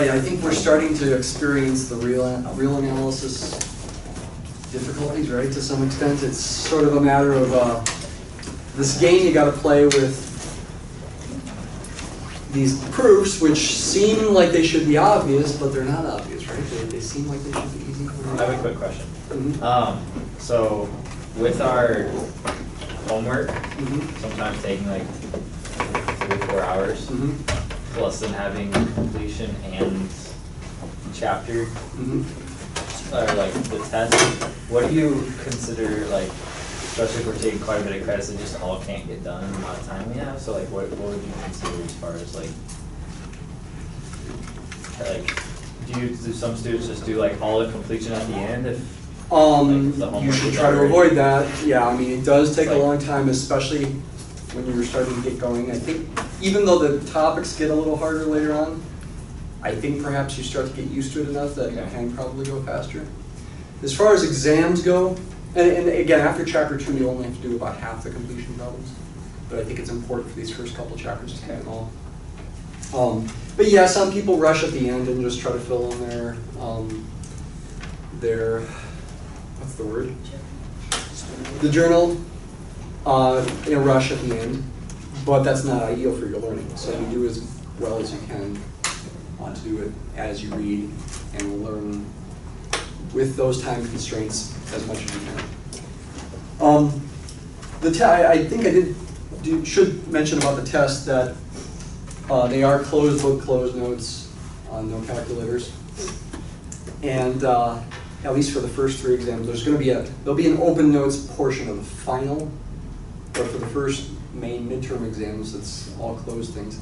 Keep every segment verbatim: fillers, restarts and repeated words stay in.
right, I think we're starting to experience the real, real analysis difficulties, right, to some extent. It's sort of a matter of uh, this game you got to play with these proofs, which seem like they should be obvious, but they're not obvious, right? They, they seem like they should be easy. I have a quick question. Mm-hmm. um, so with our homework, mm-hmm. sometimes taking like three, four hours, mm-hmm. plus then having completion and chapter, mm-hmm. or like the test, what do you consider, like, especially if we're taking quite a bit of credits that just all can't get done in the amount of time we have? So like what, what would you consider as far as like, like do, you, do some students just do like all of completion at the end? If um, like, you should try to avoid that. Yeah, I mean it does take like, a long time, especially when you're starting to get going. I think even though the topics get a little harder later on, I think perhaps you start to get used to it enough that okay. you can probably go faster. As far as exams go, And, and again, after chapter two, you only have to do about half the completion problems. But I think it's important for these first couple chapters to get them all. Um, but yeah, some people rush at the end and just try to fill in their, um, their, what's the word? The journal, uh, in a rush at the end. But that's not ideal for your learning. So you do as well as you can uh, to do it as you read and learn with those time constraints as much as you can. Um, the te I think I did do, should mention about the test that uh, they are closed book, closed notes, uh, no calculators, and uh, at least for the first three exams, there's going to be a there'll be an open notes portion of the final, but for the first main midterm exams, it's all closed things.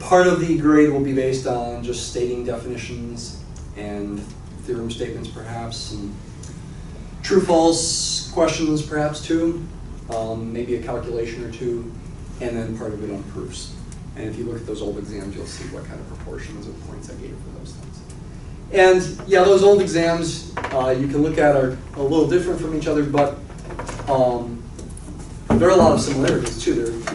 Part of the grade will be based on just stating definitions and theorem statements, perhaps, and true-false questions, perhaps, too, um, maybe a calculation or two, and then part of it on proofs. And if you look at those old exams, you'll see what kind of proportions and points I gave for those things. And yeah, those old exams uh, you can look at are a little different from each other, but um, there are a lot of similarities, too. There,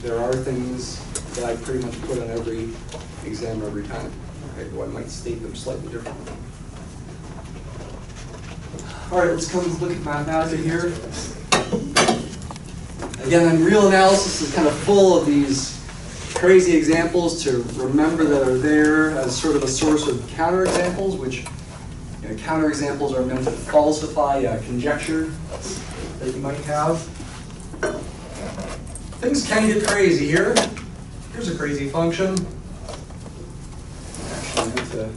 there are things that I pretty much put on every exam every time, okay, though I might state them slightly differently. All right, let's come look at mathematics here. Again, real analysis is kind of full of these crazy examples to remember that are there as sort of a source of counterexamples, which you know, counterexamples are meant to falsify uh, conjecture that you might have. Things can get crazy here. Here's a crazy function. Actually, I have to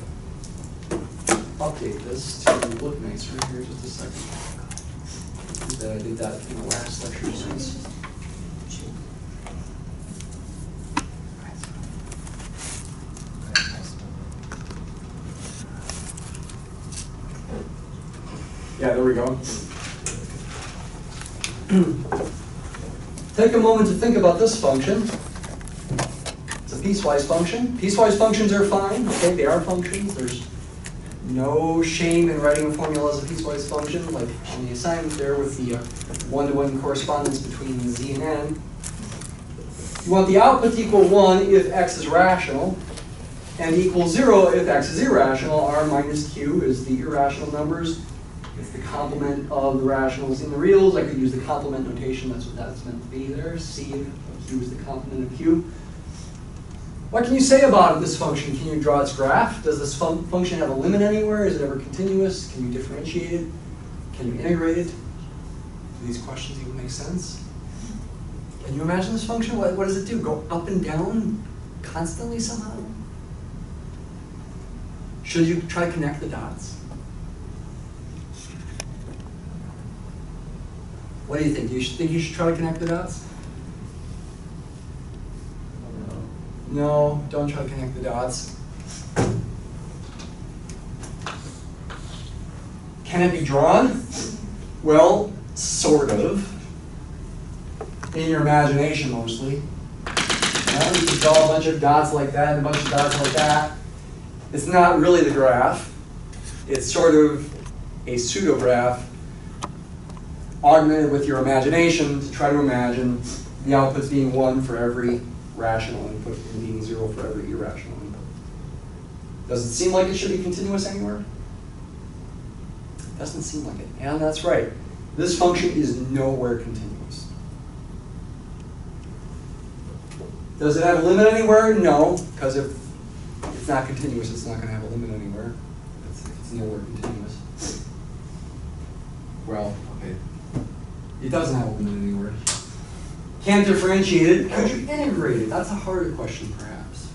update this to look nice right here, just a second. That I did that in the last lecture since. Yeah, there we go. Take a moment to think about this function. It's a piecewise function. Piecewise functions are fine. Okay, they are functions. There's no shame in writing a formula as a piecewise function, like on the assignment there with the one-to-one correspondence between z and n. You want the output to equal one if x is rational, and equal zero if x is irrational. R minus q is the irrational numbers. It's the complement of the rationals in the reals. I could use the complement notation. That's what that's meant to be there. C of q is the complement of q. What can you say about this function? Can you draw its graph? Does this fun function have a limit anywhere? Is it ever continuous? Can you differentiate it? Can you integrate it? Do these questions even make sense? Can you imagine this function? What, what does it do? Go up and down constantly somehow? Should you try to connect the dots? What do you think? Do you think you should try to connect the dots? No, don't try to connect the dots. Can it be drawn? Well, sort of. In your imagination, mostly. Well, you can draw a bunch of dots like that and a bunch of dots like that. It's not really the graph. It's sort of a pseudo-graph augmented with your imagination to try to imagine the outputs being one for every rational input and being zero for every irrational input. Does it seem like it should be continuous anywhere? Doesn't seem like it. And that's right. This function is nowhere continuous. Does it have a limit anywhere? No, because if it's not continuous, it's not going to have a limit anywhere. It's, it's nowhere continuous. Well, okay. It doesn't have a limit anywhere. Can't differentiate it. Could you integrate it? That's a harder question, perhaps.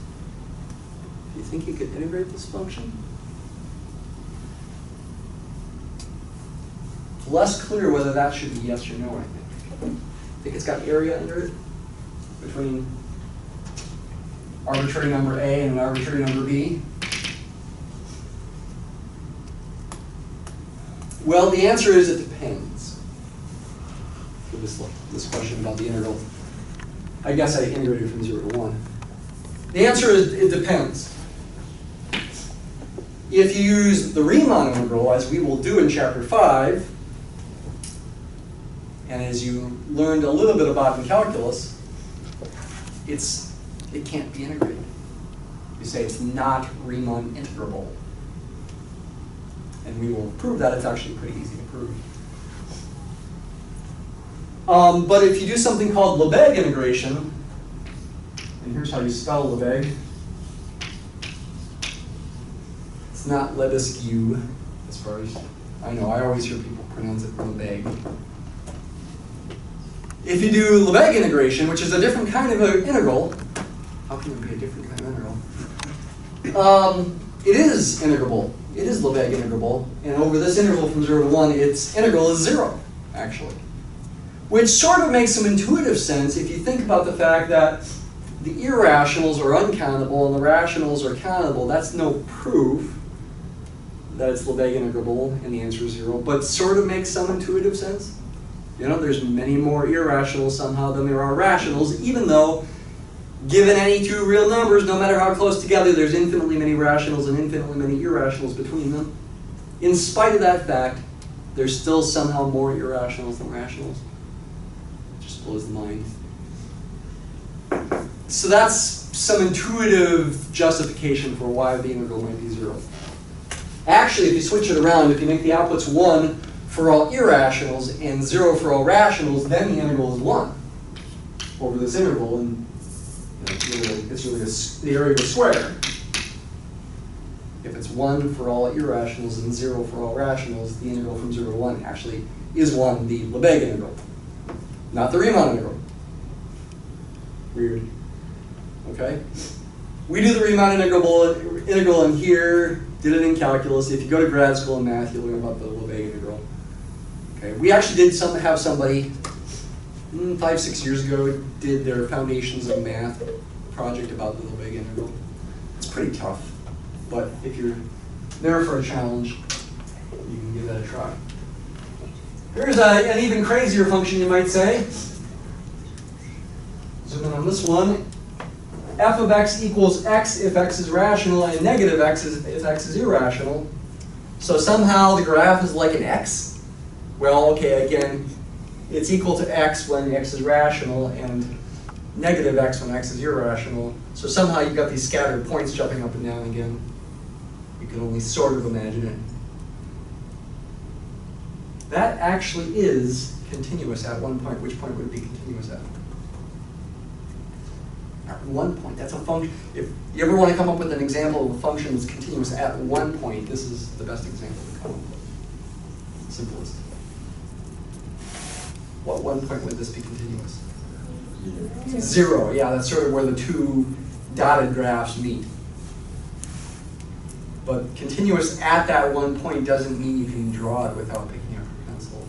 Do you think you could integrate this function? Less clear whether that should be yes or no, I think. I think it's got area under it between arbitrary number A and an arbitrary number B. Well, the answer is it depends. For this, this question about the integral. I guess I integrated from zero to one. The answer is it depends. If you use the Riemann integral, as we will do in chapter five, and as you learned a little bit about in calculus, it's, it can't be integrated. You say it's not Riemann integrable. And we will prove that. It's actually pretty easy to prove. Um, but if you do something called Lebesgue integration, and here's how you spell Lebesgue. It's not Lebesgue, as far as I know. I always hear people pronounce it Lebesgue. If you do Lebesgue integration, which is a different kind of an integral, how can it be a different kind of integral? Um, it is integrable. It is Lebesgue integrable. And over this interval from zero to one, its integral is zero, actually. Which sort of makes some intuitive sense if you think about the fact that the irrationals are uncountable and the rationals are countable. That's no proof that it's Lebesgue integrable and the answer is zero, but sort of makes some intuitive sense. You know, there's many more irrationals somehow than there are rationals, even though, given any two real numbers, no matter how close together, there's infinitely many rationals and infinitely many irrationals between them. In spite of that fact, there's still somehow more irrationals than rationals. It just blows the mind. So that's some intuitive justification for why the integral might be zero. Actually, if you switch it around, if you make the outputs one, for all irrationals and zero for all rationals, then the integral is one over this interval, and you know, it's really, it's really a, the area of a square. If it's one for all irrationals and zero for all rationals, the integral from zero to one actually is one, the Lebesgue integral, not the Riemann integral. Weird. Okay? We do the Riemann integral, integral in here, did it in calculus. If you go to grad school in math, you'll learn about the Lebesgue integral. Okay, we actually did some, have somebody five, six years ago did their Foundations of Math project about the Lebesgue integral. It's pretty tough, but if you're there for a challenge, you can give that a try. Here's a, an even crazier function, you might say. Zoom in on this one. F of x equals x if x is rational and negative x is if x is irrational. So somehow the graph is like an x. Well, okay, again, it's equal to x when x is rational and negative x when x is irrational. So somehow you've got these scattered points jumping up and down again. You can only sort of imagine it. That actually is continuous at one point. Which point would it be continuous at? At one point. That's a function. If you ever want to come up with an example of a function that's continuous at one point, this is the best example to come up with. Simplest. What one point would this be continuous? Zero. Zero, yeah, that's sort of where the two dotted graphs meet. But continuous at that one point doesn't mean you can draw it without picking up your pencil.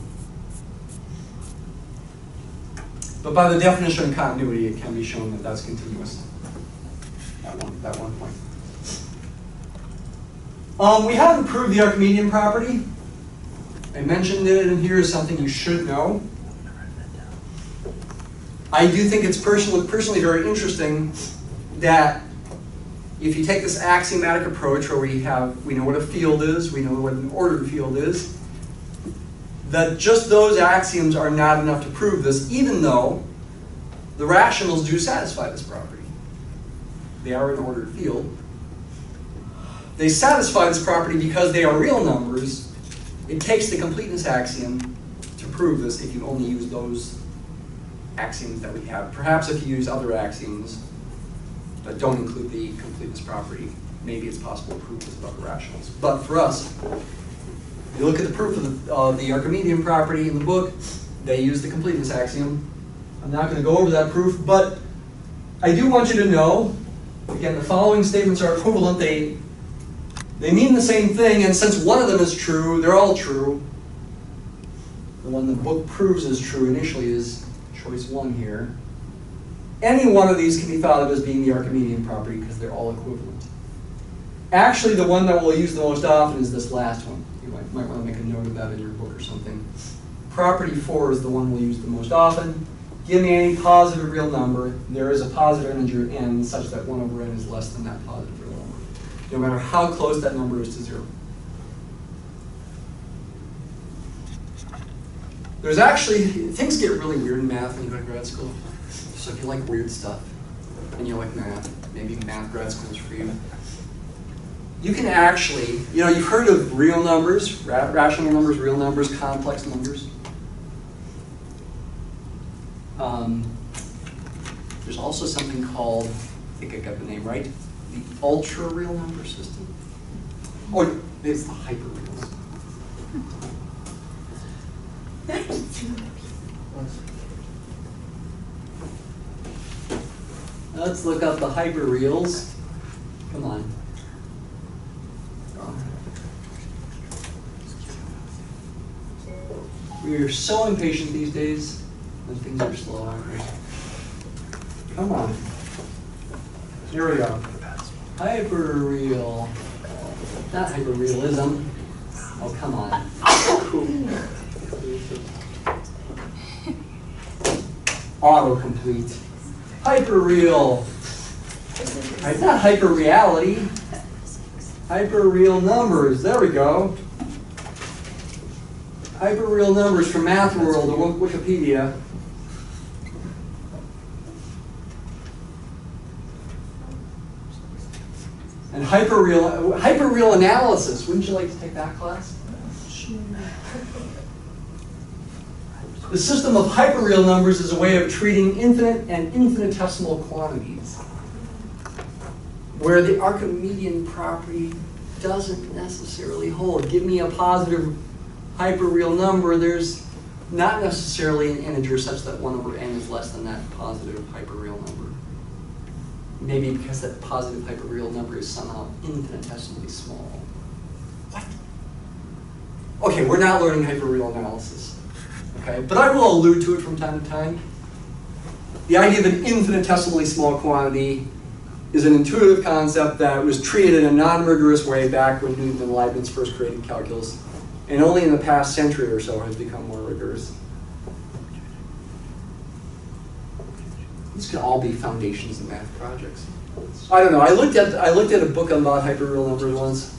But by the definition of continuity, it can be shown that that's continuous at one, that one point. Um, we haven't proved the Archimedean property. I mentioned it, and here is something you should know. I do think it's personally, personally very interesting that if you take this axiomatic approach where we have, we know what a field is, we know what an ordered field is, that just those axioms are not enough to prove this, even though the rationals do satisfy this property. They are an ordered field. They satisfy this property because they are real numbers. It takes the completeness axiom to prove this if you only use those axioms that we have. Perhaps if you use other axioms that don't include the completeness property, maybe it's possible to prove this about the rationals. But for us, you look at the proof of the, uh, the Archimedean property in the book, they use the completeness axiom. I'm not going to go over that proof, but I do want you to know, again, the following statements are equivalent. They, they mean the same thing, and since one of them is true, they're all true. The one the book proves is true initially is choice one here. Any one of these can be thought of as being the Archimedean property because they're all equivalent. Actually, the one that we'll use the most often is this last one. You might, might want to make a note of that in your book or something. Property four is the one we'll use the most often. Give me any positive real number. There is a positive integer n such that one over n is less than that positive real number, no matter how close that number is to zero. There's actually, things get really weird in math when you go to grad school. So if you like weird stuff, and you like math, maybe math grad school is for you. You can actually, you know, you've heard of real numbers, ra rational numbers, real numbers, complex numbers. Um, there's also something called, I think I got the name right, the ultra-real number system. Oh, it's the hyperreal. Let's look up the hyperreals. Come on. We are so impatient these days when things are slow, aren't we? Come on. Here we go. Hyperreal. Not hyperrealism. Oh, come on. Autocomplete. Hyperreal. Right, not hyperreality. Hyperreal numbers. There we go. Hyperreal numbers from Math World or Wikipedia. And hyperreal, hyperreal analysis. Wouldn't you like to take that class? The system of hyperreal numbers is a way of treating infinite and infinitesimal quantities, where the Archimedean property doesn't necessarily hold. Give me a positive hyperreal number, there's not necessarily an integer such that one over n is less than that positive hyperreal number. Maybe because that positive hyperreal number is somehow infinitesimally small. What? Okay, we're not learning hyperreal analysis. Okay, but I will allude to it from time to time. The idea of an infinitesimally small quantity is an intuitive concept that was treated in a non-rigorous way back when Newton and Leibniz first created calculus, and only in the past century or so has become more rigorous. These can all be foundations in math projects. I don't know, I looked at, I looked at a book about hyperreal numbers once,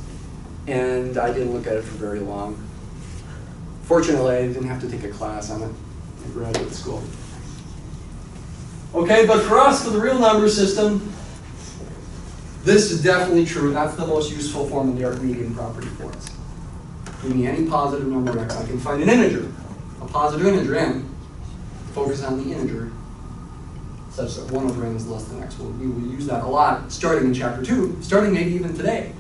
and I didn't look at it for very long. Fortunately, I didn't have to take a class on it in graduate school. Okay, but for us, for the real number system, this is definitely true. That's the most useful form of the Archimedean property for us. Give me any positive number x, I can find an integer, a positive integer n. Focus on the integer, such that one over n is less than x. Well, we will use that a lot, starting in chapter two, starting maybe even today.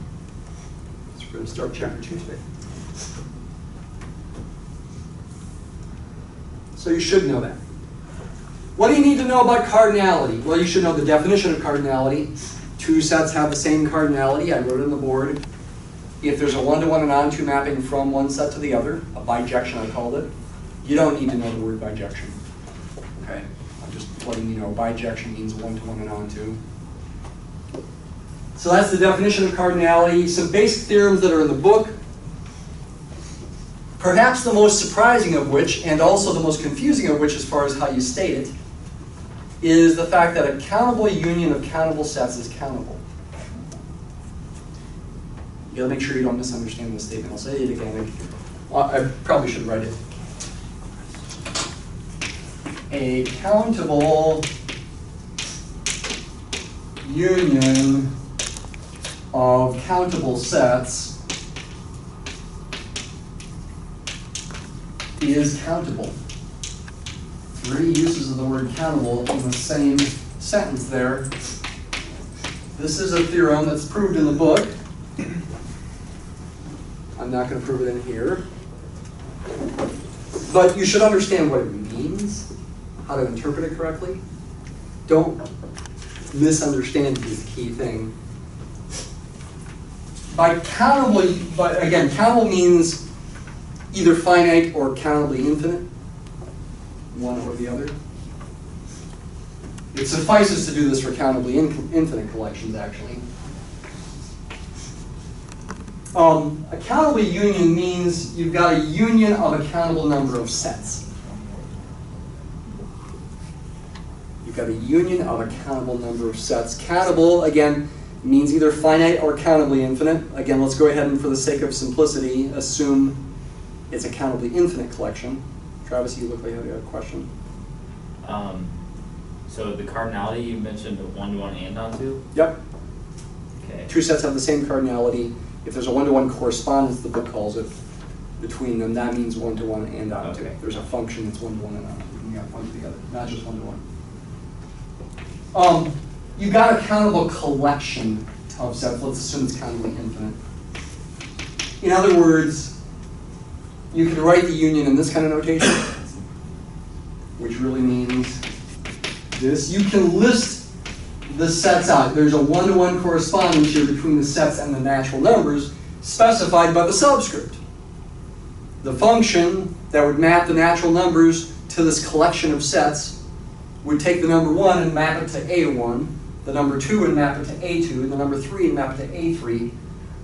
So we're going to start chapter two today. So you should know that. What do you need to know about cardinality? Well, you should know the definition of cardinality. Two sets have the same cardinality. I wrote it on the board. If there's a one-to-one and onto mapping from one set to the other, a bijection I called it, you don't need to know the word bijection. Okay, I'm just letting you know bijection means one-to-one and onto. So that's the definition of cardinality. Some basic theorems that are in the book, perhaps the most surprising of which, and also the most confusing of which as far as how you state it, is the fact that a countable union of countable sets is countable. You'll make sure you don't misunderstand this statement. I'll say it again. I probably should write it. A countable union of countable sets is countable. Three uses of the word countable in the same sentence there. This is a theorem that's proved in the book. I'm not going to prove it in here. But you should understand what it means, how to interpret it correctly. Don't misunderstand this key thing. By countable, but again, countable means either finite or countably infinite, one or the other. It suffices to do this for countably in infinite collections, actually. Um, a countable union means you've got a union of a countable number of sets. You've got a union of a countable number of sets. Countable, again, means either finite or countably infinite. Again, let's go ahead and, for the sake of simplicity, assume it's a countably infinite collection. Travis, you look like you had a question. Um, so the cardinality you mentioned, one to one and onto? Yep. Okay. Two sets have the same cardinality. If there's a one to one correspondence, the book calls it, between them, that means one to one and onto. Okay. There's a function that's one to one and onto. You got one to the other, not just one to one. Um, you got a countable collection of sets. Let's assume it's countably infinite. In other words, you can write the union in this kind of notation, which really means this. You can list the sets out. There's a one to one correspondence here between the sets and the natural numbers specified by the subscript. The function that would map the natural numbers to this collection of sets would take the number one and map it to A one, the number two and map it to A two, and the number three and map it to A three.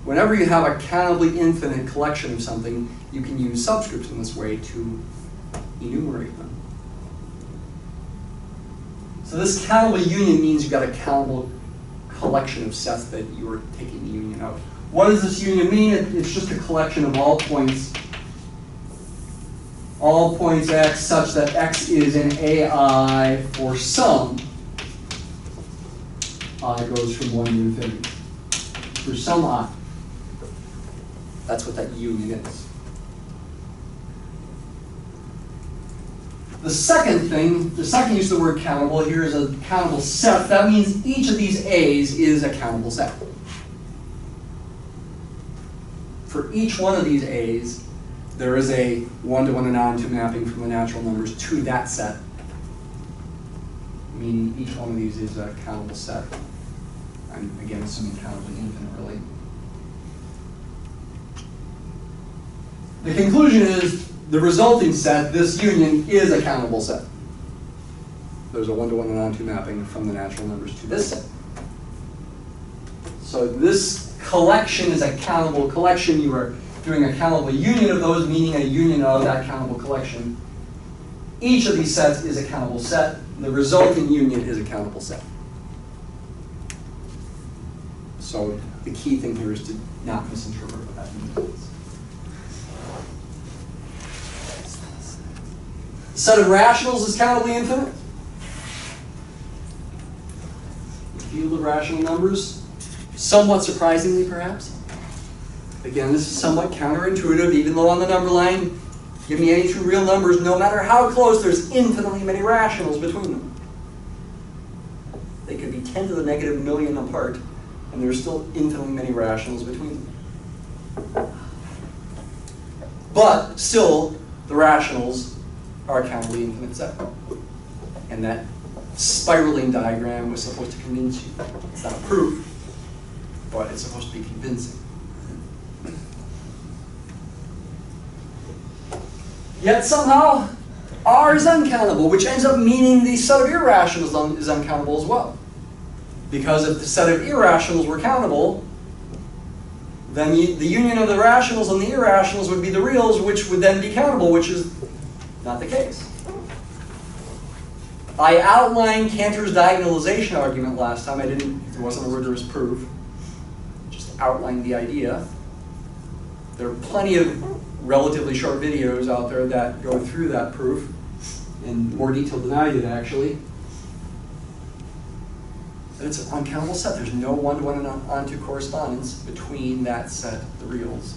Whenever you have a countably infinite collection of something, you can use subscripts in this way to enumerate them. So this countable union means you've got a countable collection of sets that you are taking the union of. What does this union mean? It's just a collection of all points, all points x such that x is an A I for some I goes from one to infinity. For some I. That's what that union is. The second thing, the second use of the word countable here is a countable set. That means each of these A's is a countable set. For each one of these A's, there is a one to one and onto mapping from the natural numbers to that set, meaning each one of these is a countable set. I'm, again, assuming countably infinite, really. The conclusion is the resulting set, this union, is a countable set. There's a one to one and onto mapping from the natural numbers to this set. So this collection is a countable collection. You are doing a countable union of those, meaning a union of that countable collection. Each of these sets is a countable set. The resulting union is a countable set. So the key thing here is to not misinterpret what that means. A set of rationals is countably infinite. A field of rational numbers, somewhat surprisingly, perhaps. Again, this is somewhat counterintuitive, even though on the number line, give me any two real numbers, no matter how close, there's infinitely many rationals between them. They could be ten to the negative million apart, and there's still infinitely many rationals between them. But still, the rationals are a countably infinite set. And that spiraling diagram was supposed to convince you. It's not a proof, but it's supposed to be convincing. Yet somehow, R is uncountable, which ends up meaning the set of irrationals is uncountable as well. Because if the set of irrationals were countable, then you, the union of the rationals and the irrationals would be the reals, which would then be countable, which is not the case. I outlined Cantor's diagonalization argument last time. I didn't, there wasn't a rigorous proof. Just outlined the idea. There are plenty of relatively short videos out there that go through that proof in more detail than I did, actually. that it's an uncountable set. There's no one-to-one and onto correspondence between that set, the reals,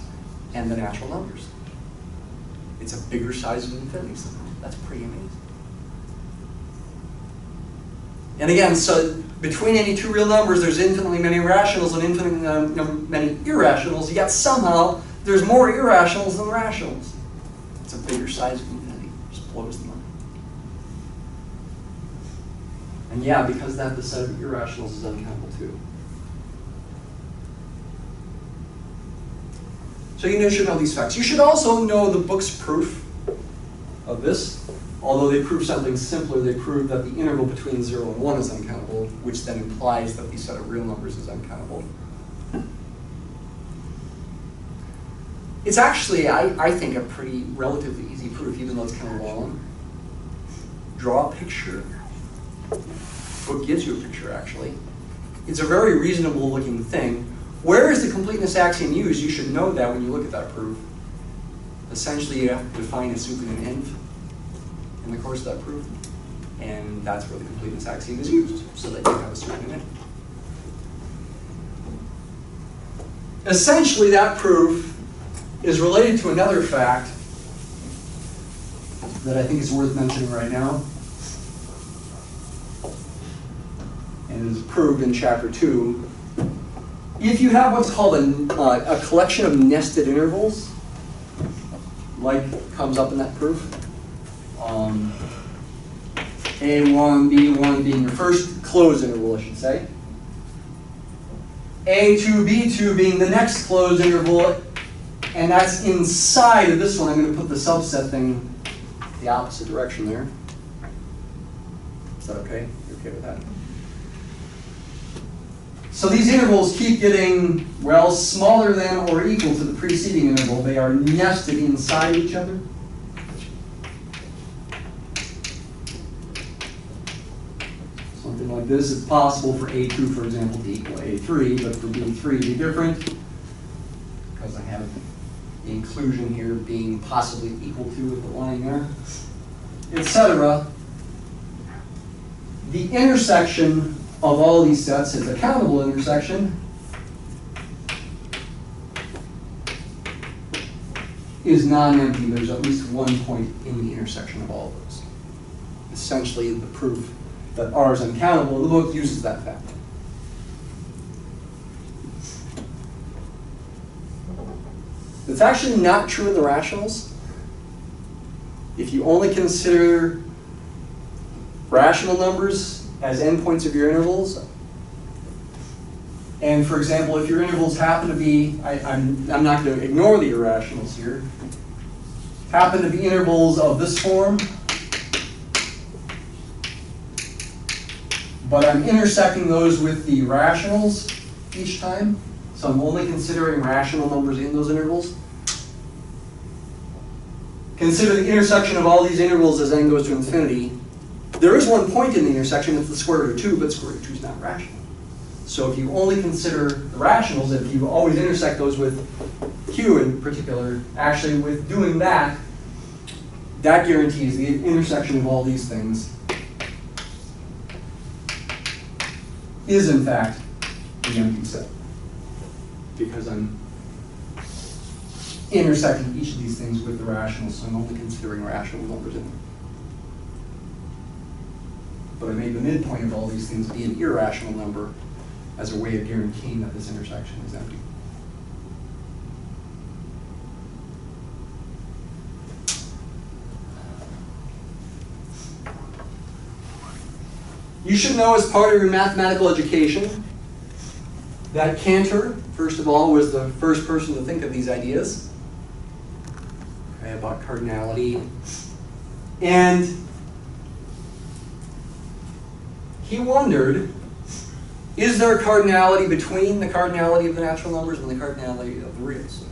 and the natural numbers. It's a bigger size than infinity somehow. That's pretty amazing. And again, so between any two real numbers, there's infinitely many rationals and infinitely um, many irrationals, yet somehow there's more irrationals than rationals. It's a bigger size than infinity. It just blows the mind. And yeah, because that the set of irrationals is uncountable too. So you should know these facts. You should also know the book's proof of this. Although they prove something simpler, they prove that the integral between zero and one is uncountable, which then implies that the set of real numbers is uncountable. It's actually, I, I think, a pretty relatively easy proof, even though it's kind of long. Draw a picture. The book gives you a picture, actually. It's a very reasonable looking thing. Where is the completeness axiom used? You should know that when you look at that proof. Essentially, you have to define a pseudonym env in the course of that proof, and that's where the completeness axiom is used, so that you have a pseudonym env. Essentially, that proof is related to another fact that I think is worth mentioning right now, and is proved in chapter two. If you have what's called a, uh, a collection of nested intervals, like comes up in that proof, um, A one, B one being your first closed interval, I should say, A two, B two being the next closed interval, and that's inside of this one. I'm going to put the subset thing the opposite direction there. Is that okay? You're okay with that? So these intervals keep getting, well, smaller than or equal to the preceding interval. They are nested inside each other. Something like this is possible for A two, for example, to equal A three, but for B three to be different, because I have the inclusion here being possibly equal to with the line there, et cetera. The intersection of all these sets is a countable intersection, is non-empty. There's at least one point in the intersection of all of those. Essentially, the proof that R is uncountable, the book uses that fact. It's actually not true in the rationals. If you only consider rational numbers as endpoints of your intervals. And for example, if your intervals happen to be, I, I'm, I'm not going to ignore the irrationals here, happen to be intervals of this form, but I'm intersecting those with the rationals each time, so I'm only considering rational numbers in those intervals. Consider the intersection of all these intervals as n goes to infinity. There is one point in the intersection, it's the square root of two, but square root of two is not rational. So if you only consider the rationals, if you always intersect those with Q in particular, actually with doing that, that guarantees the intersection of all these things is in fact an empty set, because I'm intersecting each of these things with the rationals, so I'm only considering rational numbers in them. But I made the midpoint of all these things be an irrational number as a way of guaranteeing that this intersection is empty. You should know as part of your mathematical education that Cantor, first of all, was the first person to think of these ideas, okay, about cardinality. And he wondered, is there a cardinality between the cardinality of the natural numbers and the cardinality of the reals?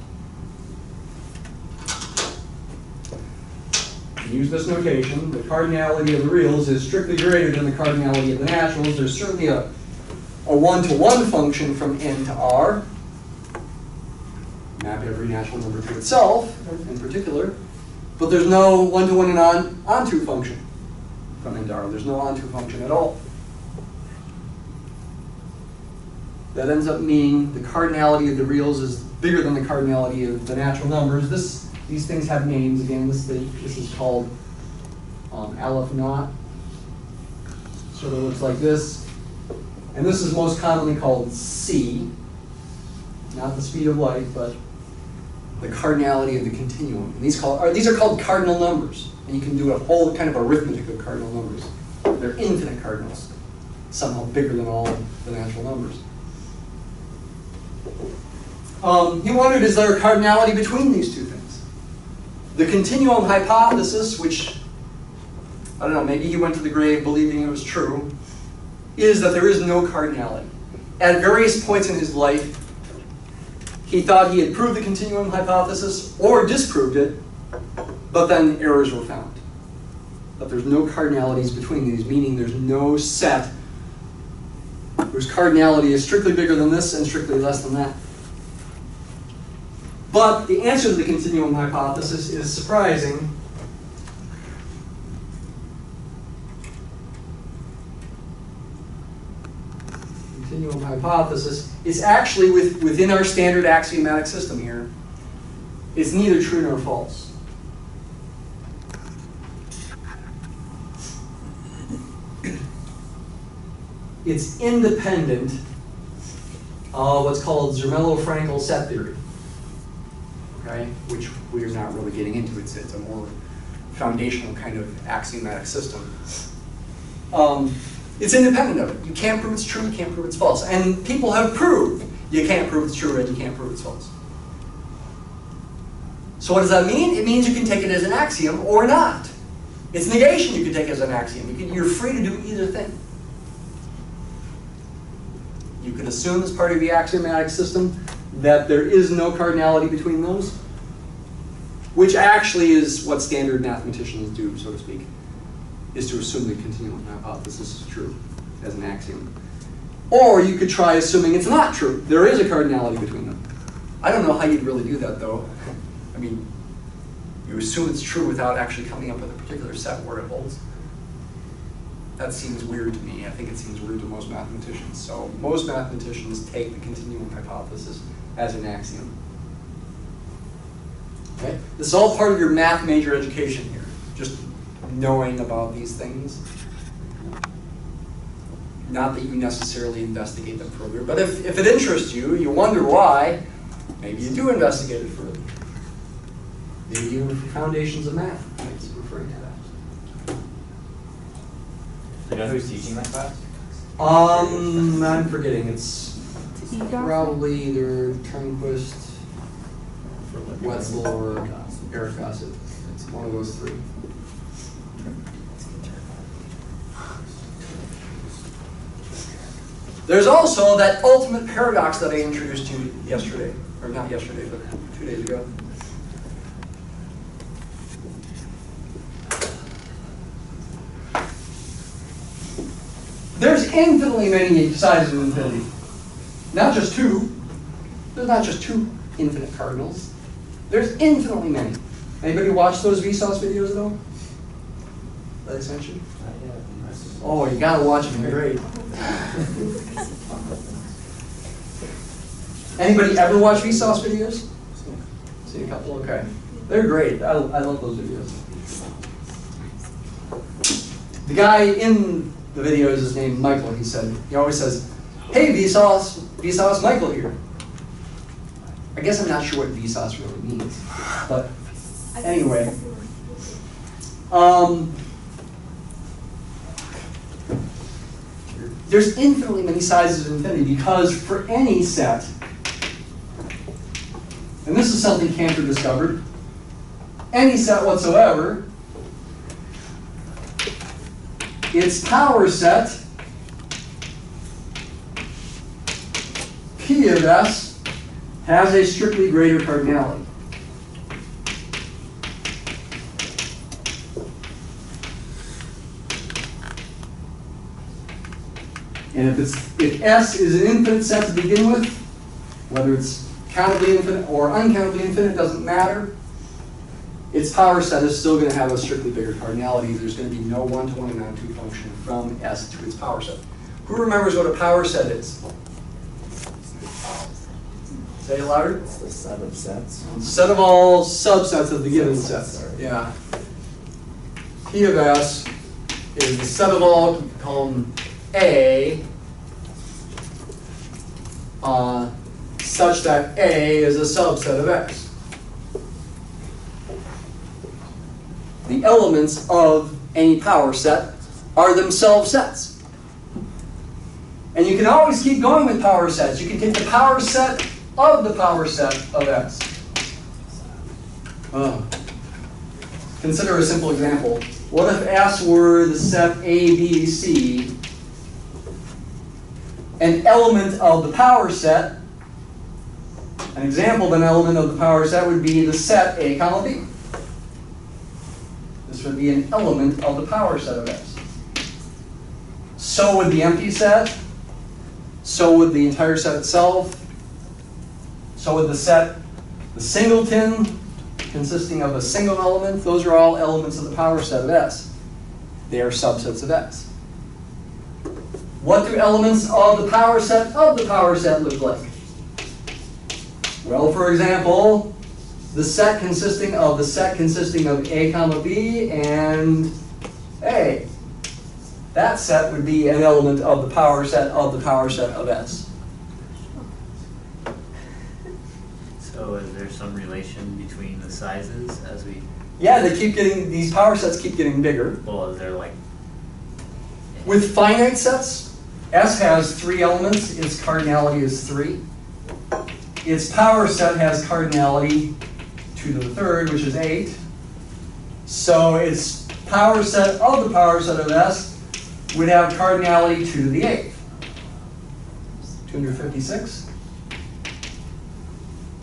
Use this notation. The cardinality of the reals is strictly greater than the cardinality of the naturals. There's certainly a one-to-one function from n to r. Map every natural number to itself, in particular. But there's no one-to-one and on, onto function from n to r. There's no onto function at all. That ends up meaning the cardinality of the reals is bigger than the cardinality of the natural numbers. This, these things have names. Again, this, this is called um, aleph-naught. Sort of looks like this. And this is most commonly called C. Not the speed of light, but the cardinality of the continuum. And these, call, or these are called cardinal numbers. And you can do a whole kind of arithmetic of cardinal numbers. They're infinite cardinals, somehow bigger than all the natural numbers. Um, he wondered, is there a cardinality between these two things? The continuum hypothesis, which, I don't know, maybe he went to the grave believing it was true, is that there is no cardinality. At various points in his life, he thought he had proved the continuum hypothesis or disproved it, but then errors were found. That there's no cardinalities between these, meaning there's no set whose cardinality is strictly bigger than this and strictly less than that. But the answer to the continuum hypothesis is surprising. Continuum hypothesis is actually with, within our standard axiomatic system here. It's neither true nor false. It's independent of what's called Zermelo-Fraenkel set theory, okay? Which we're not really getting into. It's, it's a more foundational kind of axiomatic system. Um, it's independent of it. You can't prove it's true, you can't prove it's false. And people have proved you can't prove it's true and you can't prove it's false. So what does that mean? It means you can take it as an axiom or not. It's negation you can take as an axiom. You can, you're free to do either thing. You can assume as part of the axiomatic system that there is no cardinality between those, which actually is what standard mathematicians do, so to speak, is to assume the continuum hypothesis is true as an axiom. Or you could try assuming it's not true. There is a cardinality between them. I don't know how you'd really do that, though. I mean, you assume it's true without actually coming up with a particular set where it holds. That seems weird to me. I think it seems weird to most mathematicians. So most mathematicians take the continuum hypothesis as an axiom. Okay? This is all part of your math major education here, just knowing about these things. Not that you necessarily investigate them further, but if, if it interests you, you wonder why, maybe you do investigate it further. Maybe even for foundations of math, Mike's referring to that. Do you know who's teaching that class? Um, I'm forgetting. It's probably either Turnquist, Wetzel, or Eric Gossett. It's one of those three. There's also that ultimate paradox that I introduced to you yesterday. Or not yesterday, but two days ago. There's infinitely many sides of infinity. Not just two. There's not just two infinite cardinals. There's infinitely many. Anybody watch those Vsauce videos at all? That I mentioned? Oh, you gotta watch them. They're great. Anybody ever watch Vsauce videos? See a couple? Okay. They're great. I, I love those videos. The guy in the video is named Michael, he said. He always says, hey, Vsauce, Vsauce, Michael here. I guess I'm not sure what Vsauce really means, but anyway. Um, there's infinitely many sizes of infinity because for any set, and this is something Cantor discovered, any set whatsoever, its power set, P of S, has a strictly greater cardinality. And if, it's, if S is an infinite set to begin with, whether it's countably infinite or uncountably infinite, doesn't matter. Its power set is still going to have a strictly bigger cardinality. There's going to be no one-to-one non-two function from S to its power set. Who remembers what a power set is? Say it louder. It's the set of sets. Set of all subsets of the given set. Yeah. P of S is the set of all component A uh, such that A is a subset of X. The elements of any power set are themselves sets. And you can always keep going with power sets. You can take the power set of the power set of X. Oh. Consider a simple example. What if S were the set A, B, C, an element of the power set? An example of an element of the power set would be the set A column B. This would be an element of the power set of X. So would the empty set. So would the entire set itself. So would the set, the singleton, consisting of a single element. Those are all elements of the power set of S. They are subsets of S. What do elements of the power set of the power set look like? Well, for example, the set consisting of the set consisting of A comma B and A. That set would be an element of the power set of the power set of S. So is there some relation between the sizes as we... Yeah, they keep getting, these power sets keep getting bigger. Well, is there like... With finite sets, S has three elements. Its cardinality is three. Its power set has cardinality two to the third, which is eight. So its power set of the power set of S would have cardinality two to the eighth, two hundred fifty-six.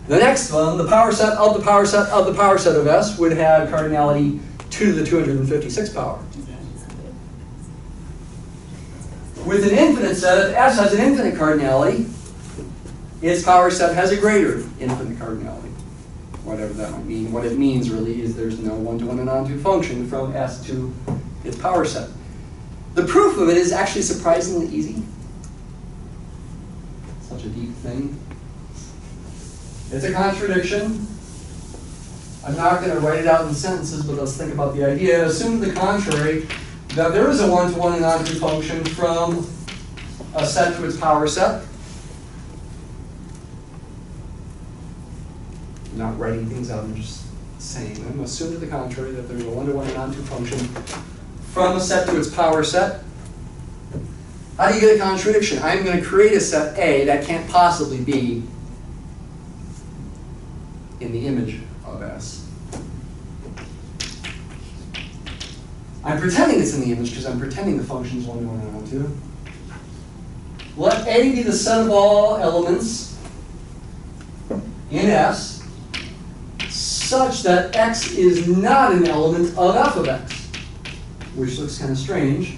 The next one, the power set of the power set of the power set of S would have cardinality two to the two hundred fifty-sixth power. With an infinite set, if S has an infinite cardinality, its power set has a greater infinite cardinality. Whatever that might mean. What it means really is there's no one-to-one anon-to function from S to its power set. The proof of it is actually surprisingly easy. Such a deep thing. It's a contradiction. I'm not going to write it out in sentences, but let's think about the idea. Assume to the contrary, that there is a one-to-one anon-to function from a set to its power set. I'm not writing things out, I'm just saying them. Assume to the contrary that there's a one-to-one anon-to function from a set to its power set. How do you get a contradiction? I'm going to create a set A that can't possibly be in the image of S. I'm pretending it's in the image because I'm pretending the function is one-to-one and one-to. Let A be the set of all elements in S such that X is not an element of F of X. Which looks kind of strange,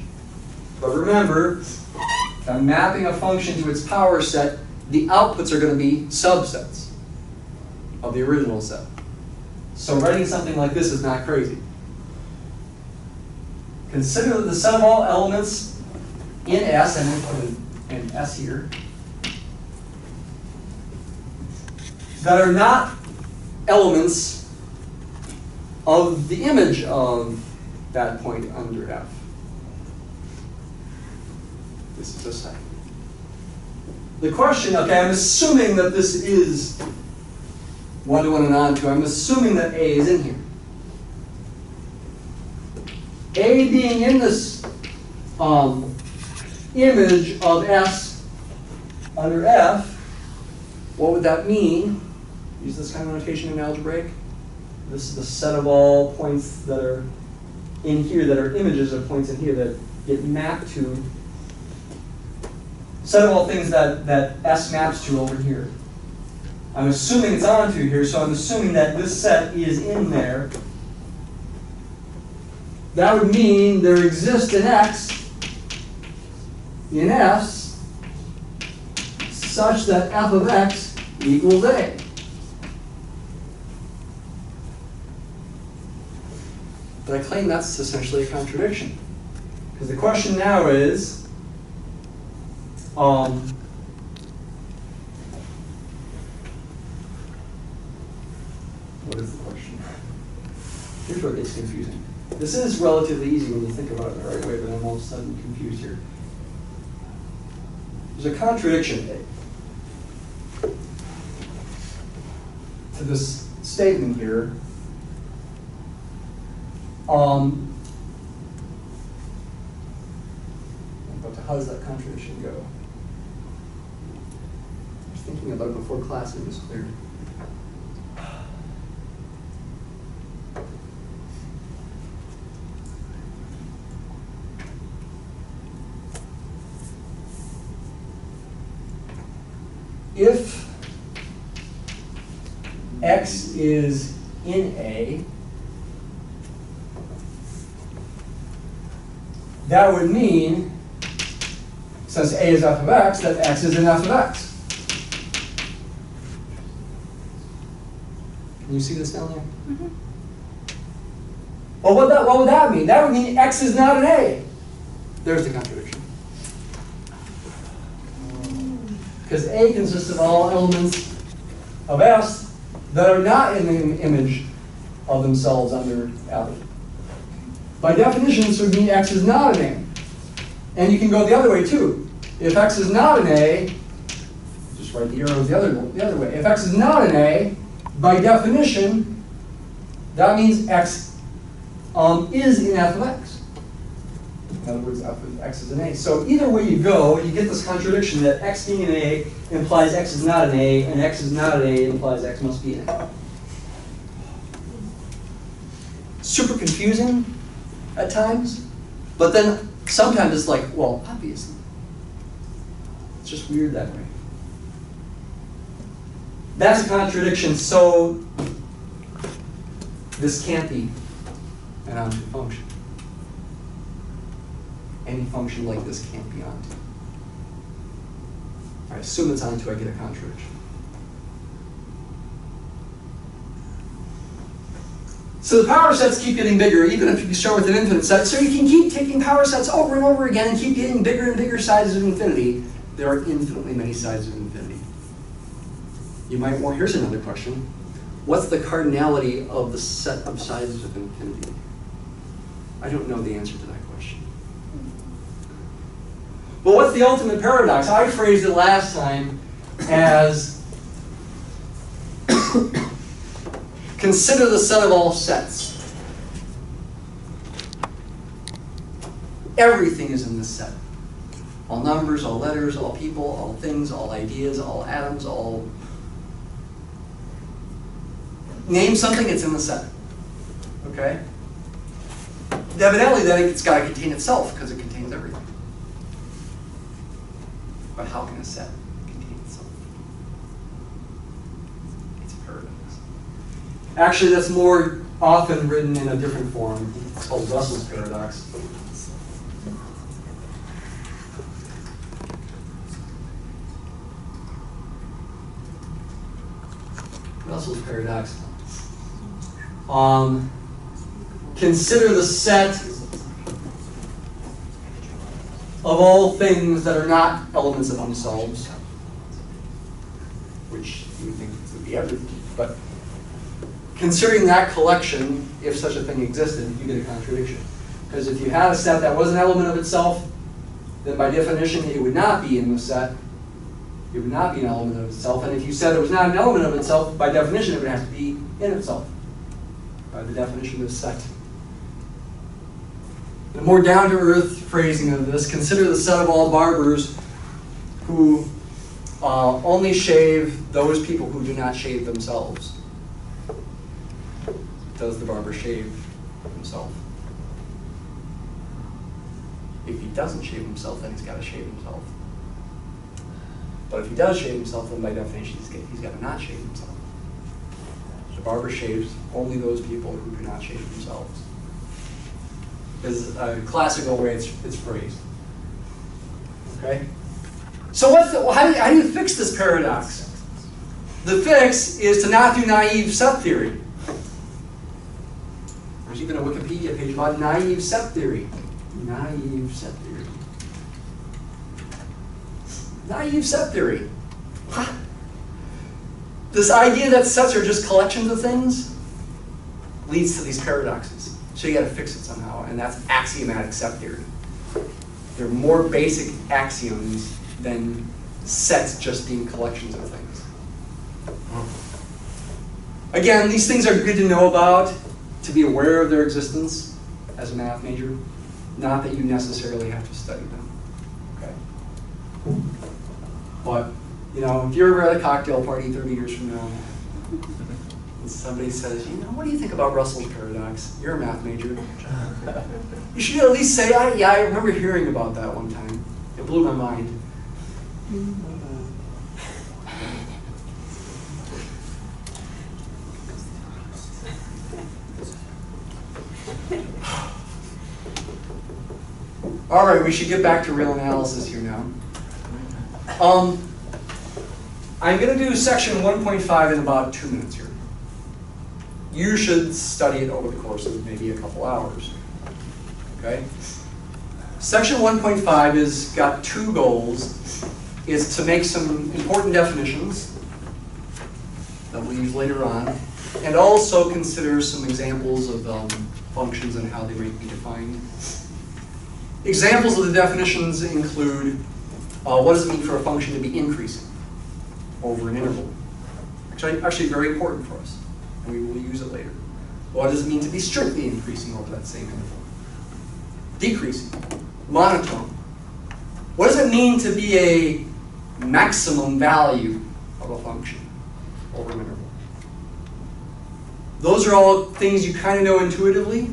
but remember, if I'm mapping a function to its power set, the outputs are going to be subsets of the original set. So writing something like this is not crazy. Consider that the set of all elements in S, and we'll put an S here, that are not elements of the image of that point under F. This is a set. The question, okay, I'm assuming that this is one-to-one and onto. I'm assuming that A is in here. A being in this um, image of S under F, what would that mean? Use this kind of notation in algebraic. This is the set of all points that are in here that are images of points in here that get mapped to, set of all things that, that S maps to over here. I'm assuming it's onto here, so I'm assuming that this set is in there. That would mean there exists an X in S such that F of X equals A. But I claim that's essentially a contradiction. Because the question now is, um, What is the question? Here's where it gets confusing. This is relatively easy when you think about it the right way, but I'm all of a sudden confused here. There's a contradiction to this statement here. Um, but how does that contradiction go? I was thinking about it before class, it was clear. If X is in A, that would mean, since A is f of x, that X is in f of x. Can you see this down there? Mm-hmm. Well, what, that, what would that mean? That would mean X is not in A. There's the contradiction. Because A consists of all elements of S that are not in the image of themselves under aleph. By definition, this would mean X is not an A. And you can go the other way too. If X is not an A, just write the arrows the other, the other way. If X is not an A, by definition, that means X um, is in f of X. In other words, f of X is an A. So either way you go, you get this contradiction that X being an A implies X is not an A, and X is not an A implies X must be an A. Super confusing at times, but then sometimes it's like, well, obviously. It's just weird that way. That's a contradiction, so this can't be an onto function. Any function like this can't be onto. I assume it's onto, I get a contradiction. So the power sets keep getting bigger, even if you start with an infinite set. So you can keep taking power sets over and over again and keep getting bigger and bigger sizes of infinity. There are infinitely many sizes of infinity. You might want, here's another question. What's the cardinality of the set of sizes of infinity? I don't know the answer to that question. But what's the ultimate paradox? I phrased it last time as consider the set of all sets. Everything is in this set. All numbers, all letters, all people, all things, all ideas, all atoms, all... Name something, it's in the set. Okay? Evidently, then it's got to contain itself because it contains everything. But how can a set contain itself? It's a paradox. Actually, that's more often written in a different form. It's called Russell's paradox. Russell's paradox. Um, consider the set of all things that are not elements of themselves, which you would think would be everything, but considering that collection, if such a thing existed, you get a contradiction. Because if you had a set that was an element of itself, then by definition it would not be in the set. It would not be an element of itself. And if you said it was not an element of itself, by definition it would have to be in itself, by the definition of set. The more down-to-earth phrasing of this, consider the set of all barbers who uh, only shave those people who do not shave themselves. Does the barber shave himself? If he doesn't shave himself, then he's got to shave himself. But if he does shave himself, then by definition he's got to not shave himself. The barber shaves only those people who do not shave themselves. This is a classical way it's, it's phrased. Okay? So what's the, how, do you, how do you fix this paradox? The fix is to not do naive set theory. There's even a Wikipedia page about naive set theory. Naive set theory. Naive set theory. Huh? This idea that sets are just collections of things leads to these paradoxes. So you got to fix it somehow, and that's axiomatic set theory. There are more basic axioms than sets just being collections of things. Again, these things are good to know about, to be aware of their existence as a math major, not that you necessarily have to study them. Okay? But, you know, if you're ever at a cocktail party thirty years from now, and somebody says, you know, what do you think about Russell's paradox? You're a math major. You should at least say, I, yeah, I remember hearing about that one time. It blew my mind. All right, we should get back to real analysis here now. Um, I'm going to do section one point five in about two minutes here. You should study it over the course of maybe a couple hours. Okay? Section one point five has got two goals. Is to make some important definitions that we'll use later on, and also consider some examples of um, functions and how they might be defined. Examples of the definitions include uh, what does it mean for a function to be increasing over an interval? Actually, actually very important for us, and we will use it later. What does it mean to be strictly increasing over that same interval? Decreasing, monotone. What does it mean to be a maximum value of a function over an interval? Those are all things you kind of know intuitively.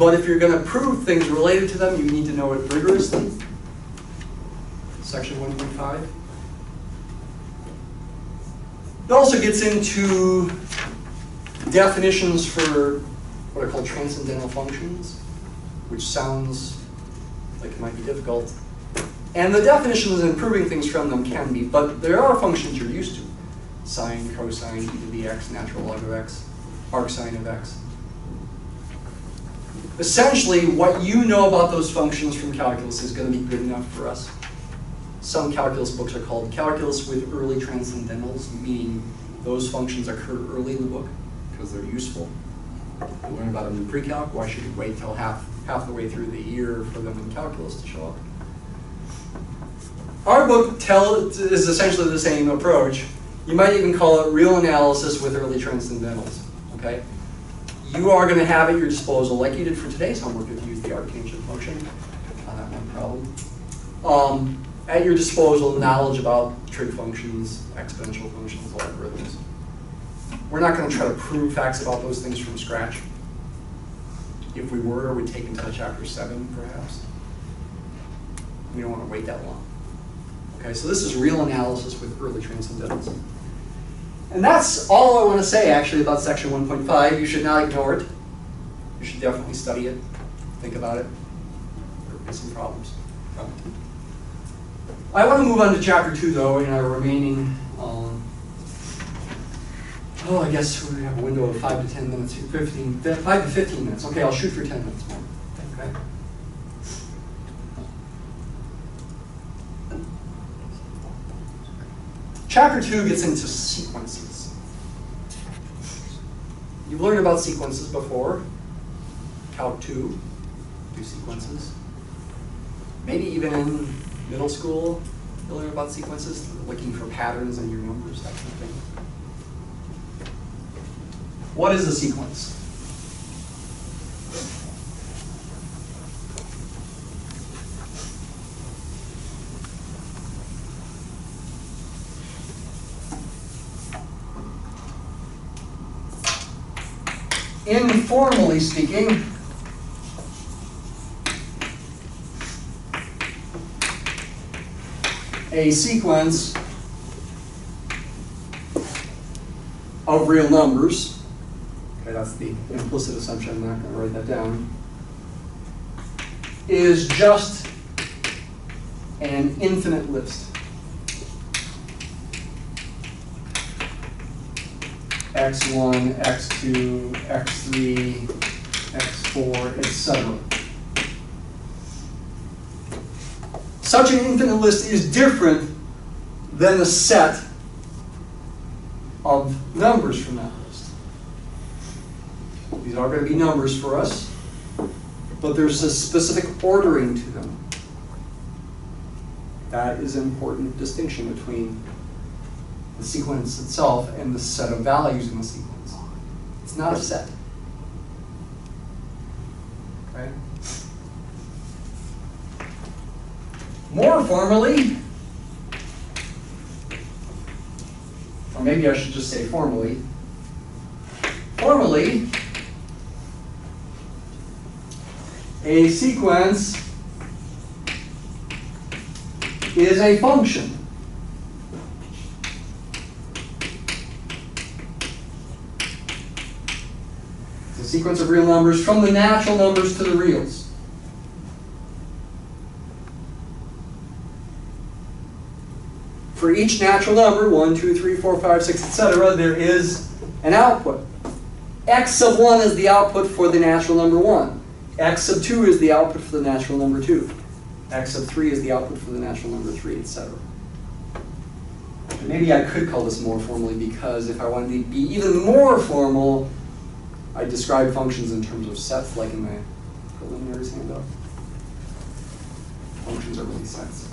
But if you're going to prove things related to them, you need to know it rigorously. Section one point five. It also gets into definitions for what are called transcendental functions, which sounds like it might be difficult. And the definitions and proving things from them can be, but there are functions you're used to. Sine, cosine, e to the x, natural log of x, arcsine of x. Essentially, what you know about those functions from calculus is going to be good enough for us. Some calculus books are called Calculus with Early Transcendentals, meaning those functions occur early in the book because they're useful. You learn about them in pre-calc. Why should you wait till half, half the way through the year for them in calculus to show up? Our book tell, is essentially the same approach. You might even call it Real Analysis with Early Transcendentals. Okay? You are going to have at your disposal, like you did for today's homework, if you use the Archangel function on that one problem, um, at your disposal knowledge about trig functions, exponential functions, logarithms. We're not going to try to prove facts about those things from scratch. If we were, we'd take until chapter seven, perhaps. We don't want to wait that long. Okay, so this is real analysis with early transcendentals. And that's all I want to say, actually, about section one point five. You should not ignore it. You should definitely study it, think about it. There will be some problems. I want to move on to chapter two, though, in our remaining, um, oh, I guess we have a window of five to ten minutes, fifteen, five to fifteen minutes. Okay, I'll shoot for ten minutes more. Okay. Chapter two gets into sequences. You've learned about sequences before. Calc two, do sequences. Maybe even in middle school, you'll learn about sequences, looking for patterns in your numbers, that kind of thing. What is a sequence? Informally speaking, a sequence of real numbers, okay, that's the implicit assumption, I'm not going to write that down, is just an infinite list. x one, x two, x three, x four, et cetera. Such an infinite list is different than a set of numbers from that list. These are going to be numbers for us, but there's a specific ordering to them. That is an important distinction between the sequence itself and the set of values in the sequence. It's not a set. Okay. More formally, or maybe I should just say formally, formally, a sequence is a function. It's a sequence of real numbers from the natural numbers to the reals. For each natural number, one, two, three, four, five, six, et cetera, there is an output. X of one is the output for the natural number one. X of two is the output for the natural number two. X of three is the output for the natural number three, et cetera. Maybe I could call this more formally, because if I wanted to be even more formal, I describe functions in terms of sets, like in my preliminaries handout. Functions are really sets.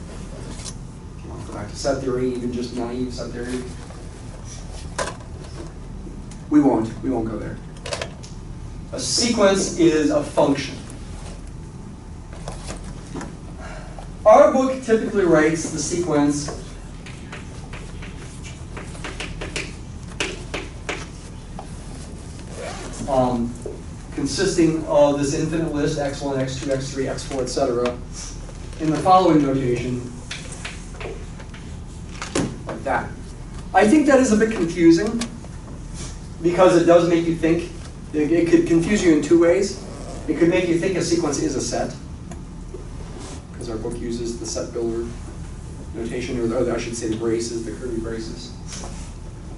If you want to go back to set theory, even just naive set theory. We won't. We won't go there. A sequence is a function. Our book typically writes the sequence um, consisting of this infinite list, x one, x two, x three, x four, et cetera, in the following notation, like that. I think that is a bit confusing, because it does make you think. It, it could confuse you in two ways. It could make you think a sequence is a set, because our book uses the set builder notation, or, the, or I should say the braces, the curly braces.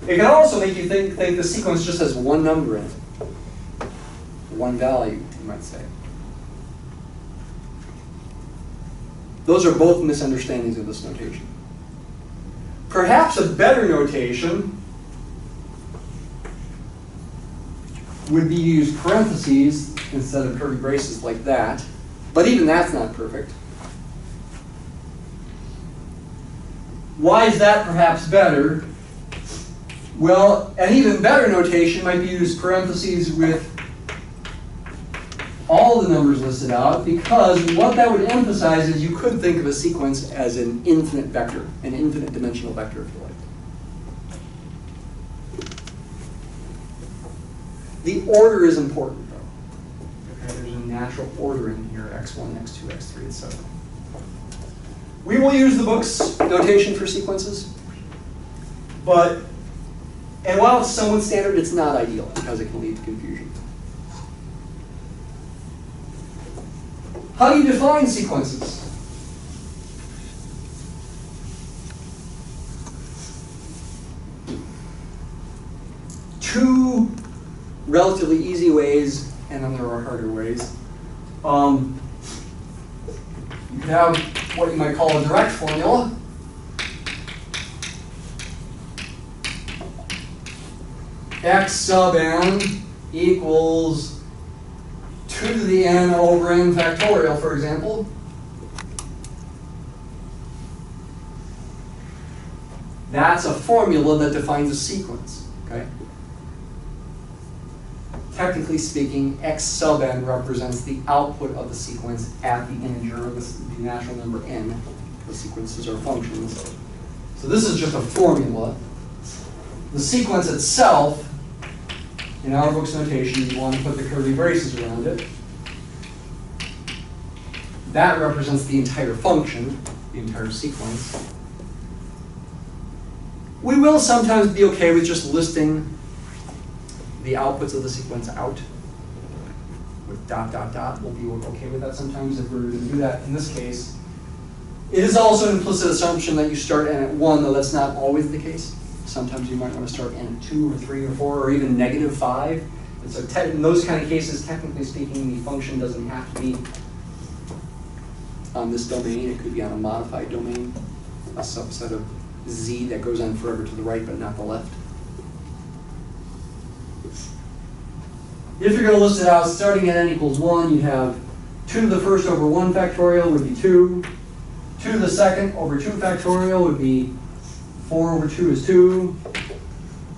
It can also make you think, think the sequence just has one number in it, one value, you might say. Those are both misunderstandings of this notation. Perhaps a better notation would be to use parentheses instead of curly braces like that, but even that's not perfect. Why is that perhaps better? Well, an even better notation might be to use parentheses with all the numbers listed out, because what that would emphasize is you could think of a sequence as an infinite vector, an infinite dimensional vector, if you like. The order is important, though. Okay, there's a natural order in here, x one, x two, x three, et cetera. We will use the book's notation for sequences, but, and while it's somewhat standard, it's not ideal, because it can lead to confusion. How do you define sequences? Two relatively easy ways, and then there are harder ways. Um, you could have what you might call a direct formula, x sub n equals two to the n over n factorial, for example. That's a formula that defines a sequence. Okay. Technically speaking, x sub n represents the output of the sequence at the integer, the, the natural number n. The sequences are functions. So this is just a formula. The sequence itself, in our book's notation, you want to put the curly braces around it. That represents the entire function, the entire sequence. We will sometimes be okay with just listing the outputs of the sequence out with dot, dot, dot. We'll be okay with that sometimes if we're going to do that in this case. It is also an implicit assumption that you start n at one, though that's not always the case. Sometimes you might want to start n at two or three or four or even negative five. And so in those kind of cases, technically speaking, the function doesn't have to be on this domain. It could be on a modified domain, a subset of z that goes on forever to the right but not the left. If you're going to list it out, starting at n equals one, you have two to the first over one factorial would be two. two to the second over two factorial would be four over two is two.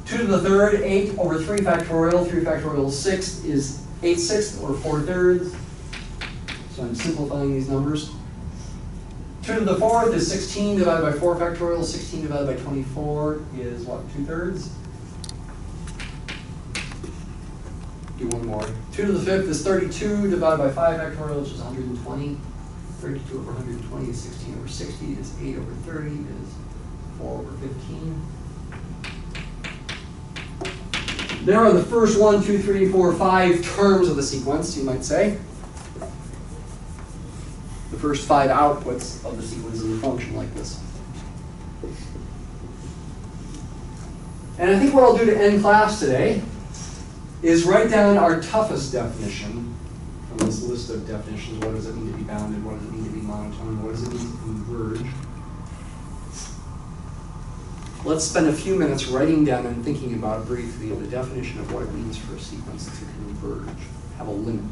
two to the third, eight over three factorial. three factorial sixth is eight sixths or four thirds. So I'm simplifying these numbers. two to the fourth is sixteen divided by four factorial. sixteen divided by twenty-four is what, two thirds? Do one more. two to the fifth is thirty-two divided by five factorial, which is one hundred twenty. thirty-two over one hundred twenty is sixteen over sixty is eight over thirty is four over fifteen. There are the first one, two, three, four, five terms of the sequence, you might say. The first five outputs of the sequence of a function like this. And I think what I'll do to end class today is write down our toughest definition from this list of definitions. What does it mean to be bounded? What does it mean to be monotone? What does it mean to converge? Let's spend a few minutes writing down and thinking about briefly the definition of what it means for a sequence to converge, have a limit.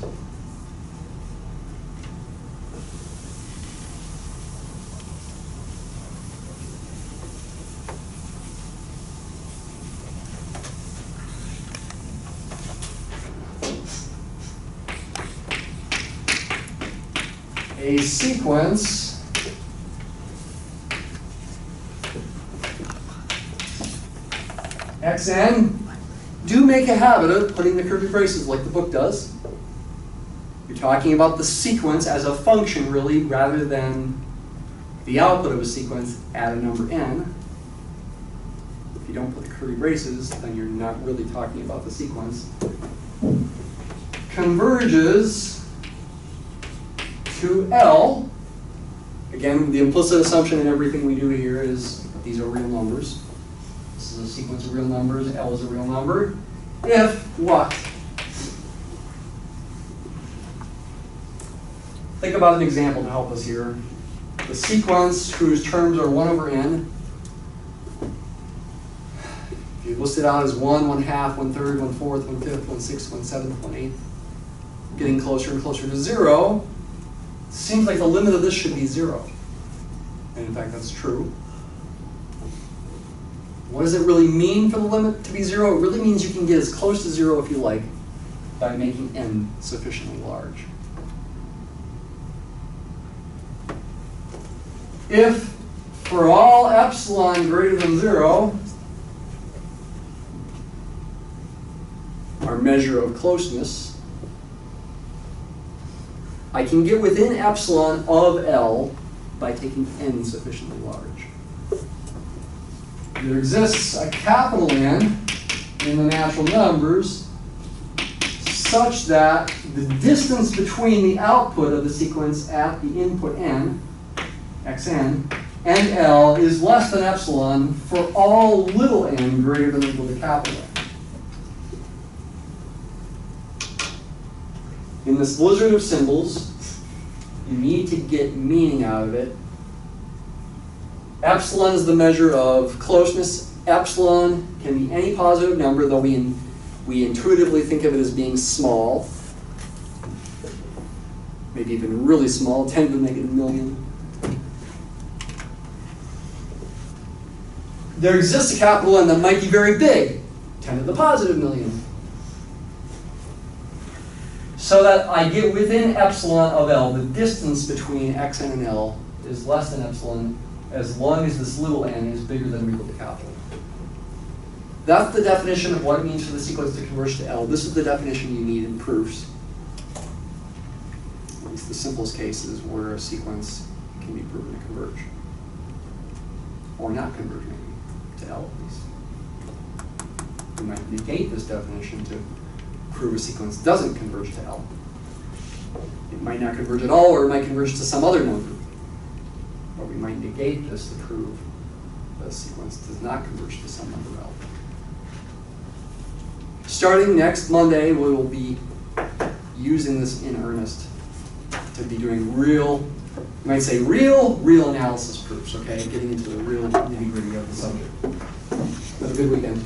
A sequence xn, do make a habit of putting the curly braces like the book does. You're talking about the sequence as a function really, rather than the output of a sequence at a number n. If you don't put the curly braces, then you're not really talking about the sequence. Converges to L, again, the implicit assumption in everything we do here is these are real numbers. This is a sequence of real numbers, L is a real number. If what? Think about an example to help us here. The sequence whose terms are one over n, if you list it out as one, one half, one third, one fourth, one fifth, one sixth, one seventh, one eighth, getting closer and closer to zero, seems like the limit of this should be zero. And in fact, that's true. What does it really mean for the limit to be zero? It really means you can get as close to zero if you like by making n sufficiently large. If for all epsilon greater than zero, our measure of closeness, I can get within epsilon of L by taking n sufficiently large. There exists a capital N in the natural numbers such that the distance between the output of the sequence at the input n, xn, and L is less than epsilon for all little n greater than or equal to capital N. In this blizzard of symbols, you need to get meaning out of it. Epsilon is the measure of closeness. Epsilon can be any positive number, though we, in, we intuitively think of it as being small. Maybe even really small, ten to the negative million. There exists a capital N that might be very big, ten to the positive million. So that I get within epsilon of L, the distance between xn and L is less than epsilon as long as this little n is bigger than or equal to capital. That's the definition of what it means for the sequence to converge to L. This is the definition you need in proofs. At least the simplest cases where a sequence can be proven to converge. Or not converge, maybe, to L at least. You might negate this definition to prove a sequence doesn't converge to L. It might not converge at all, or it might converge to some other number. But we might negate this to prove that a sequence does not converge to some number L. Starting next Monday, we will be using this in earnest to be doing real, you might say real, real analysis proofs, okay? Getting into the real nitty-gritty of the subject. Have a good weekend.